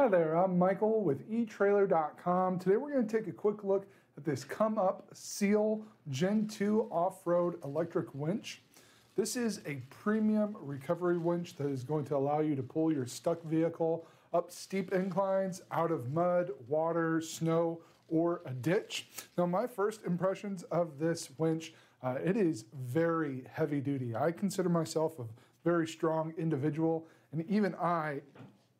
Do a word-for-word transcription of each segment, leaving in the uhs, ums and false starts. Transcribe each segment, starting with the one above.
Hi there, I'm Michael with e Trailer dot com. Today we're going to take a quick look at this ComeUp Seal Gen two Off-Road Electric Winch. This is a premium recovery winch that is going to allow you to pull your stuck vehicle up steep inclines, out of mud, water, snow, or a ditch. Now my first impressions of this winch, uh, it is very heavy duty. I consider myself a very strong individual, and even I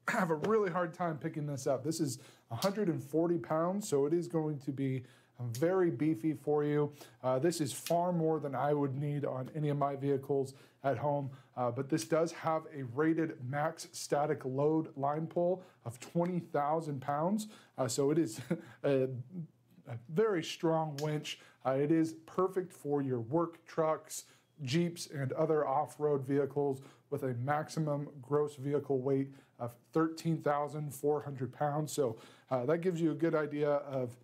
have a really hard time picking this up. This is one hundred forty pounds, so it is going to be very beefy for you. Uh, this is far more than I would need on any of my vehicles at home, uh, but this does have a rated max static load line pull of twenty thousand pounds, uh, so it is a, a very strong winch. Uh, it is perfect for your work trucks, Jeeps, and other off-road vehicles with a maximum gross vehicle weight of thirteen thousand four hundred pounds. So uh, that gives you a good idea of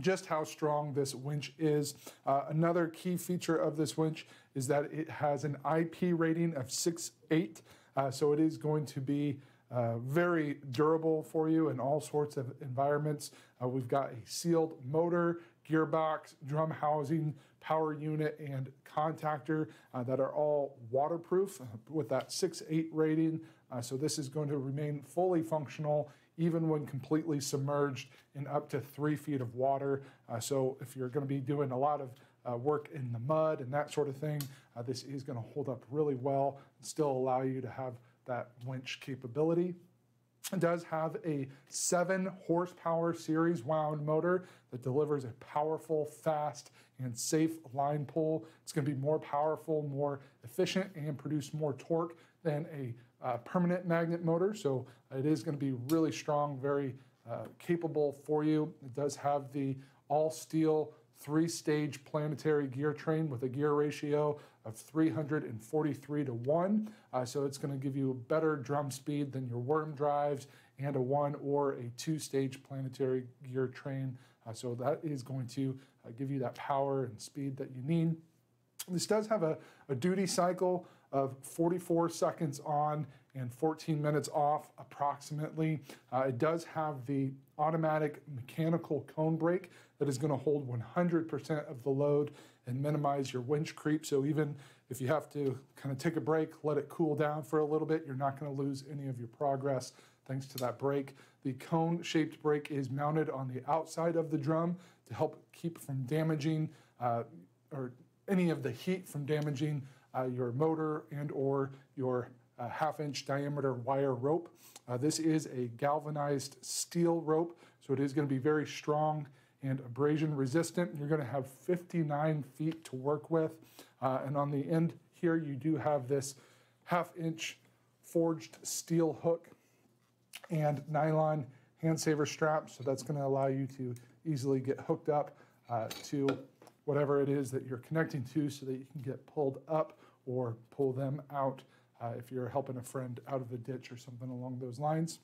just how strong this winch is. Uh, another key feature of this winch is that it has an I P rating of six eight, uh, so it is going to be Uh, very durable for you in all sorts of environments. Uh, we've got a sealed motor, gearbox, drum housing, power unit, and contactor uh, that are all waterproof uh, with that six eight rating. Uh, so this is going to remain fully functional even when completely submerged in up to three feet of water. Uh, so if you're going to be doing a lot of Uh, work in the mud and that sort of thing, Uh, this is going to hold up really well and still allow you to have that winch capability. It does have a seven horsepower series wound motor that delivers a powerful, fast, and safe line pull. It's going to be more powerful, more efficient, and produce more torque than a uh, permanent magnet motor. So it is going to be really strong, very uh, capable for you. It does have the all steel three-stage planetary gear train with a gear ratio of three hundred forty-three to one. Uh, so it's going to give you a better drum speed than your worm drives and a one or a two-stage planetary gear train. Uh, so that is going to uh, give you that power and speed that you need. This does have a, a duty cycle of forty-four seconds on and fourteen minutes off approximately. Uh, it does have the automatic mechanical cone brake that is going to hold one hundred percent of the load and minimize your winch creep. So even if you have to kind of take a break, let it cool down for a little bit, you're not going to lose any of your progress thanks to that brake. The cone-shaped brake is mounted on the outside of the drum to help keep from damaging uh, or any of the heat from damaging uh, your motor and or your uh, half-inch diameter wire rope. Uh, this is a galvanized steel rope, so it is going to be very strong and abrasion resistant. You're going to have fifty-nine feet to work with. Uh, and on the end here, you do have this half-inch forged steel hook and nylon hand saver strap, so that's going to allow you to easily get hooked up uh, to whatever it is that you're connecting to so that you can get pulled up or pull them out uh, if you're helping a friend out of the ditch or something along those lines.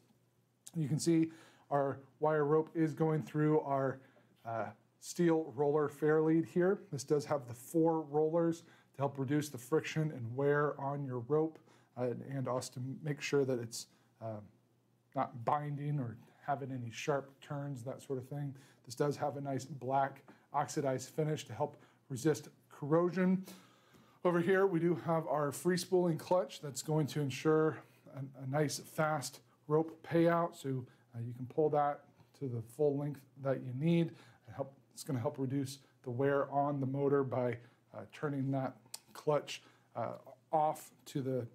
You can see our wire rope is going through our uh, steel roller fair lead here. This does have the four rollers to help reduce the friction and wear on your rope uh, and also to make sure that it's uh, not binding or having any sharp turns, that sort of thing. This does have a nice black oxidized finish to help resist corrosion. Over here, we do have our free spooling clutch that's going to ensure a, a nice fast rope payout, so uh, you can pull that to the full length that you need. It help, it's going to help reduce the wear on the motor by uh, turning that clutch uh, off to the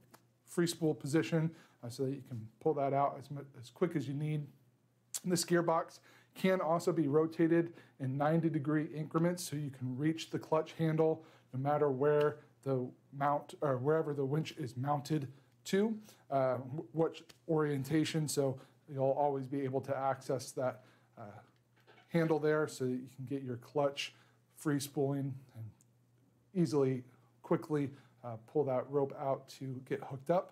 free spool position uh, so that you can pull that out as, as quick as you need. This gearbox can also be rotated in ninety degree increments, so you can reach the clutch handle no matter where the mount or wherever the winch is mounted to, uh, which orientation. So you'll always be able to access that uh, handle there, so that you can get your clutch free spooling and easily, quickly uh, pull that rope out to get hooked up.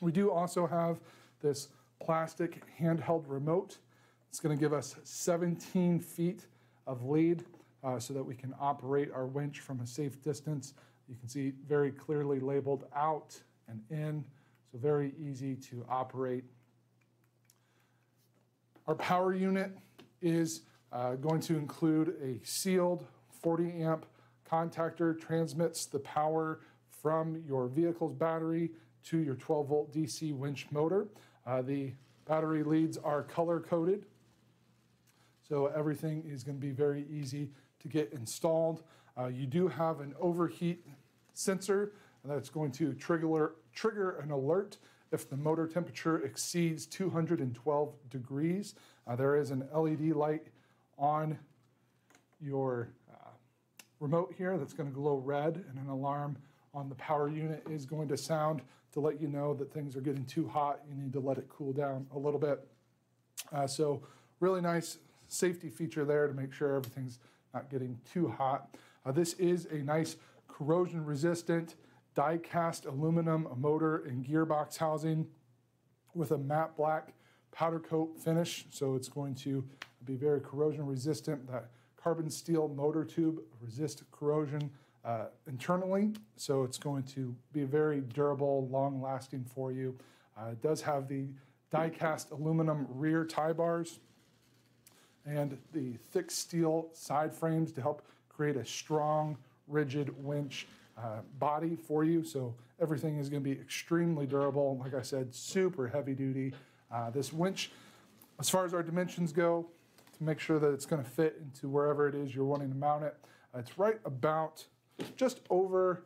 We do also have this plastic handheld remote. It's going to give us seventeen feet of lead uh, so that we can operate our winch from a safe distance. You can see very clearly labeled out and in, so very easy to operate. Our power unit is uh, going to include a sealed forty amp contactor, transmits the power from your vehicle's battery to your twelve volt D C winch motor. Uh, the battery leads are color coded, so everything is going to be very easy to get installed. Uh, you do have an overheat sensor, and that's going to trigger, trigger an alert if the motor temperature exceeds two hundred twelve degrees. Uh, there is an L E D light on your uh, remote here that's going to glow red, and an alarm on the power unit is going to sound to let you know that things are getting too hot. You need to let it cool down a little bit. Uh, so really nice safety feature there to make sure everything's not getting too hot. Uh, this is a nice corrosion resistant die cast aluminum motor and gearbox housing with a matte black powder coat finish. So it's going to be very corrosion resistant. That carbon steel motor tube resists corrosion uh, internally. So it's going to be very durable, long lasting for you. Uh, it does have the die cast aluminum rear tie bars and the thick steel side frames to help create a strong, rigid winch uh, body for you. So everything is going to be extremely durable. Like I said, super heavy duty. Uh, this winch, as far as our dimensions go, to make sure that it's going to fit into wherever it is you're wanting to mount it, uh, it's right about just over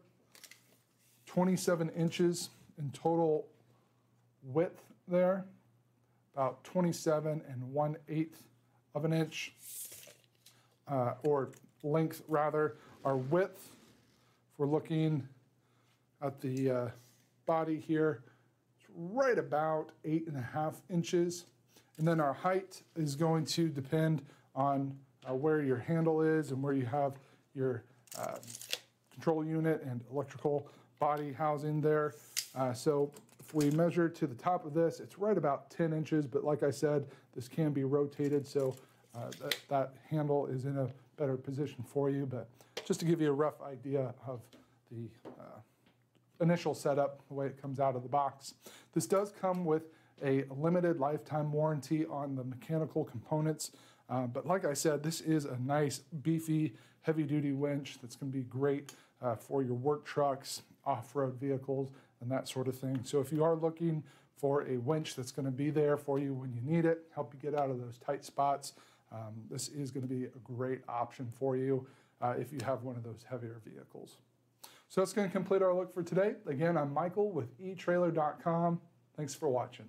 twenty-seven inches in total width there, about twenty-seven and one eighth of an inch, uh, or length rather. Our width, if we're looking at the uh, body here, it's right about eight and a half inches. And then our height is going to depend on uh, where your handle is and where you have your uh, control unit and electrical body housing there. Uh, so if we measure to the top of this, it's right about ten inches, but like I said, this can be rotated, so uh, that, that handle is in a better position for you. But just to give you a rough idea of the uh, initial setup, the way it comes out of the box. This does come with a limited lifetime warranty on the mechanical components. Uh, but like I said, this is a nice, beefy, heavy-duty winch that's going to be great uh, for your work trucks, off-road vehicles, and that sort of thing. So if you are looking for a winch that's going to be there for you when you need it, help you get out of those tight spots, um, this is going to be a great option for you uh, if you have one of those heavier vehicles. So that's going to complete our look for today. Again, I'm Michael with e Trailer dot com. Thanks for watching.